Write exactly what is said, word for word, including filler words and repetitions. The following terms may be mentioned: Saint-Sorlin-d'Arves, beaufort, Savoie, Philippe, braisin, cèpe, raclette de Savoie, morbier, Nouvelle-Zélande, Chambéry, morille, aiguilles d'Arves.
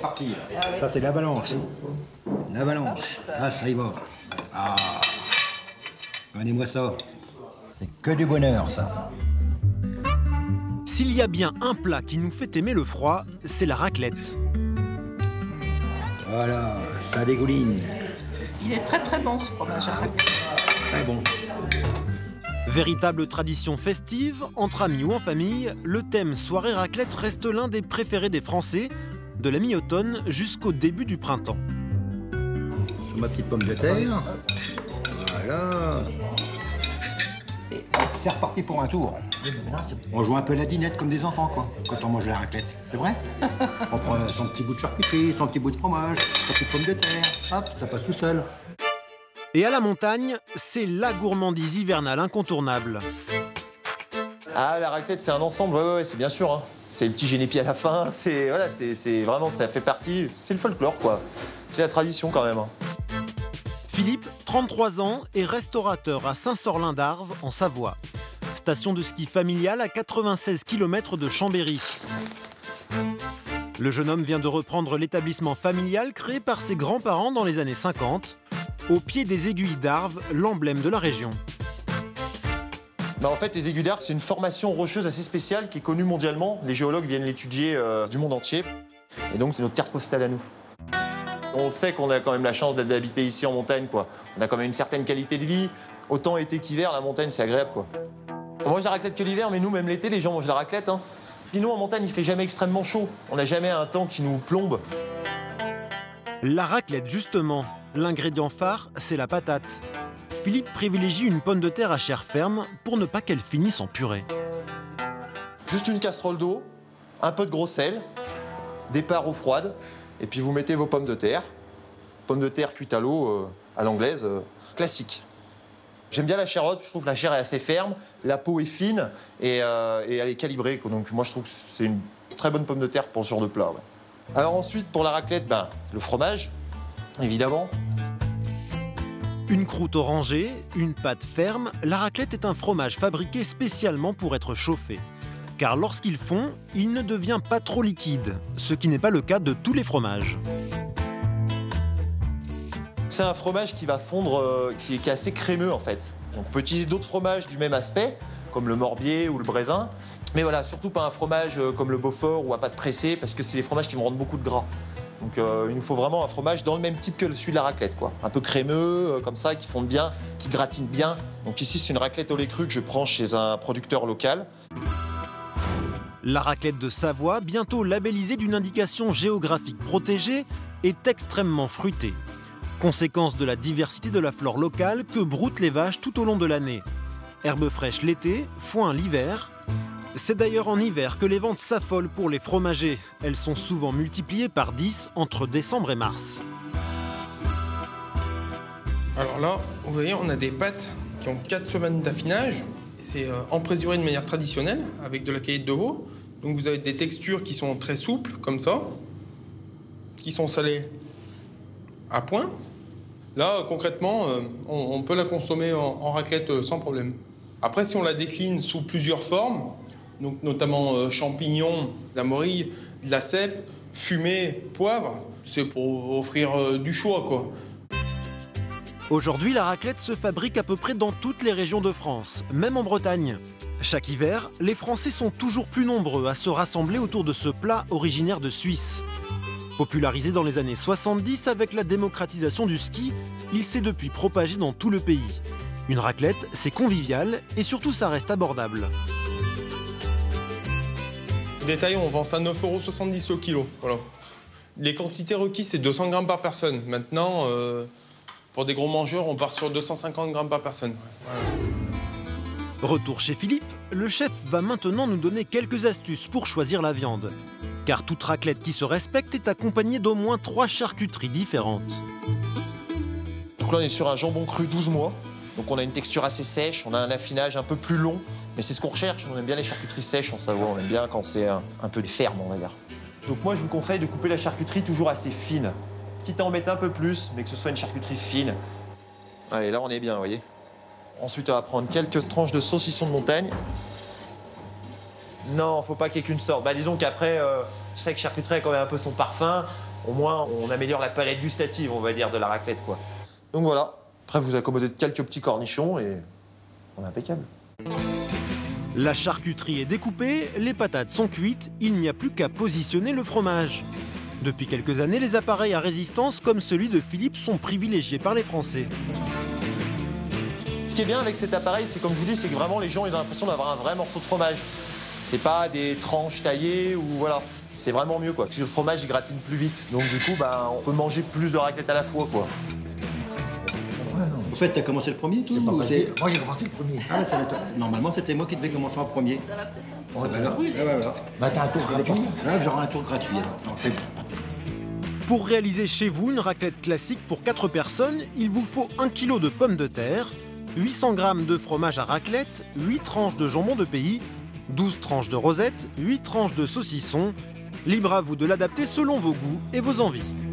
cette partie. Ah, oui. Ça, c'est l'avalanche. L'avalanche. Ah, ça y va. Ah. Regardez-moi ça. C'est que du bonheur, ça. S'il y a bien un plat qui nous fait aimer le froid, c'est la raclette. Voilà, ça dégouline. Il est très très bon ce fromage à raclette. Très bon. Véritable tradition festive, entre amis ou en famille, le thème soirée raclette reste l'un des préférés des Français, de la mi-automne jusqu'au début du printemps. Sur ma petite pomme de terre. Voilà. Et c'est reparti pour un tour. On joue un peu la dinette comme des enfants, quoi, quand on mange la raclette. C'est vrai? On prend son petit bout de charcuterie, son petit bout de fromage, sa petite pomme de terre. Hop, ça passe tout seul. Et à la montagne, c'est la gourmandise hivernale incontournable. Ah, la raclette, c'est un ensemble, ouais, ouais, ouais c'est bien sûr. Hein. C'est le petit génépi à la fin, c'est voilà, c'est vraiment, ça fait partie, c'est le folklore, quoi. C'est la tradition quand même. Hein. Philippe, trente-trois ans, est restaurateur à Saint-Sorlin-d'Arves, en Savoie. Station de ski familiale à quatre-vingt-seize kilomètres de Chambéry. Le jeune homme vient de reprendre l'établissement familial créé par ses grands-parents dans les années cinquante. Au pied des aiguilles d'Arves, l'emblème de la région. Bah en fait, les aiguilles d'Arves, c'est une formation rocheuse assez spéciale qui est connue mondialement. Les géologues viennent l'étudier euh, du monde entier. Et donc, c'est notre carte postale à nous. On sait qu'on a quand même la chance d'habiter ici en montagne, quoi. On a quand même une certaine qualité de vie. Autant été qu'hiver, la montagne, c'est agréable, quoi. On mange la raclette que l'hiver, mais nous, même l'été, les gens mangent la raclette. Hein. Puis nous, en montagne, il fait jamais extrêmement chaud. On n'a jamais un temps qui nous plombe. La raclette, justement. L'ingrédient phare, c'est la patate. Philippe privilégie une pomme de terre à chair ferme pour ne pas qu'elle finisse en purée. Juste une casserole d'eau, un peu de gros sel, des parts eau froide, et puis vous mettez vos pommes de terre. Pommes de terre cuites à l'eau, euh, à l'anglaise, euh, classique. J'aime bien la charotte, je trouve que la chair est assez ferme, la peau est fine et, euh, et elle est calibrée. Quoi. Donc moi je trouve que c'est une très bonne pomme de terre pour ce genre de plat. Ouais. Alors ensuite, pour la raclette, ben, le fromage. Évidemment. Une croûte orangée, une pâte ferme, la raclette est un fromage fabriqué spécialement pour être chauffé. Car lorsqu'ils fond, il ne devient pas trop liquide, ce qui n'est pas le cas de tous les fromages. C'est un fromage qui va fondre, euh, qui, est, qui est assez crémeux en fait. On peut utiliser d'autres fromages du même aspect, comme le morbier ou le braisin, mais voilà, surtout pas un fromage comme le beaufort ou à pâte pressée, parce que c'est des fromages qui vont rendre beaucoup de gras. Donc euh, il nous faut vraiment un fromage dans le même type que celui de la raclette, quoi. Un peu crémeux, euh, comme ça, qui fonde bien, qui gratine bien. Donc ici, c'est une raclette au lait cru que je prends chez un producteur local. La raclette de Savoie, bientôt labellisée d'une indication géographique protégée, est extrêmement fruitée. Conséquence de la diversité de la flore locale que broutent les vaches tout au long de l'année. Herbe fraîche l'été, foin l'hiver. C'est d'ailleurs en hiver que les ventes s'affolent pour les fromagers. Elles sont souvent multipliées par dix entre décembre et mars. Alors là, vous voyez, on a des pâtes qui ont quatre semaines d'affinage. C'est emprésuré de manière traditionnelle, avec de la caillette de veau. Donc vous avez des textures qui sont très souples, comme ça, qui sont salées à point. Là, concrètement, on peut la consommer en raclette sans problème. Après, si on la décline sous plusieurs formes, donc notamment euh, champignons, la morille, de la cèpe, fumée, poivre. C'est pour offrir euh, du choix, quoi. Aujourd'hui, la raclette se fabrique à peu près dans toutes les régions de France, même en Bretagne. Chaque hiver, les Français sont toujours plus nombreux à se rassembler autour de ce plat originaire de Suisse. Popularisé dans les années soixante-dix avec la démocratisation du ski, il s'est depuis propagé dans tout le pays. Une raclette, c'est convivial et surtout, ça reste abordable. Détail, on vend ça neuf euros soixante-dix au kilo. Voilà. Les quantités requises, c'est deux cents grammes par personne. Maintenant, euh, pour des gros mangeurs, on part sur deux cent cinquante grammes par personne. Voilà. Retour chez Philippe, le chef va maintenant nous donner quelques astuces pour choisir la viande. Car toute raclette qui se respecte est accompagnée d'au moins trois charcuteries différentes. Donc là, on est sur un jambon cru douze mois. Donc on a une texture assez sèche, on a un affinage un peu plus long. Mais c'est ce qu'on recherche, on aime bien les charcuteries sèches en Savoie, on aime bien quand c'est un, un peu ferme, on va dire. Donc moi, je vous conseille de couper la charcuterie toujours assez fine. Quitte à en mettre un peu plus, mais que ce soit une charcuterie fine. Allez, là, on est bien, vous voyez. Ensuite, on va prendre quelques tranches de saucisson de montagne. Non, faut pas qu'il y ait qu'une sorte. Bah, disons qu'après, euh, chaque charcuterie a quand même un peu son parfum. au moins on améliore la palette gustative, on va dire, de la raclette, quoi. Donc voilà, après vous accommodez quelques petits cornichons et on est impeccable. La charcuterie est découpée, les patates sont cuites, il n'y a plus qu'à positionner le fromage. Depuis quelques années, les appareils à résistance comme celui de Philippe sont privilégiés par les Français. Ce qui est bien avec cet appareil, c'est comme je vous dis, c'est que vraiment les gens ils ont l'impression d'avoir un vrai morceau de fromage. C'est pas des tranches taillées ou voilà. C'est vraiment mieux quoi. Parce que le fromage il gratine plus vite. Donc du coup, bah, on peut manger plus de raclette à la fois quoi. En fait, t'as commencé le premier, toi? Moi, j'ai commencé le premier. Ah, c'est la toi. Normalement, c'était moi qui devais commencer en premier. Ça va peut-être. Oh, ben là, là, là, là. Bah, t'as un tour gratuit. Là, j'aurai un tour gratuit. Alors. Non, c'est bon. Pour réaliser chez vous une raclette classique pour quatre personnes, il vous faut un kilo de pommes de terre, huit cents grammes de fromage à raclette, huit tranches de jambon de pays, douze tranches de rosette, huit tranches de saucisson. Libre à vous de l'adapter selon vos goûts et vos envies.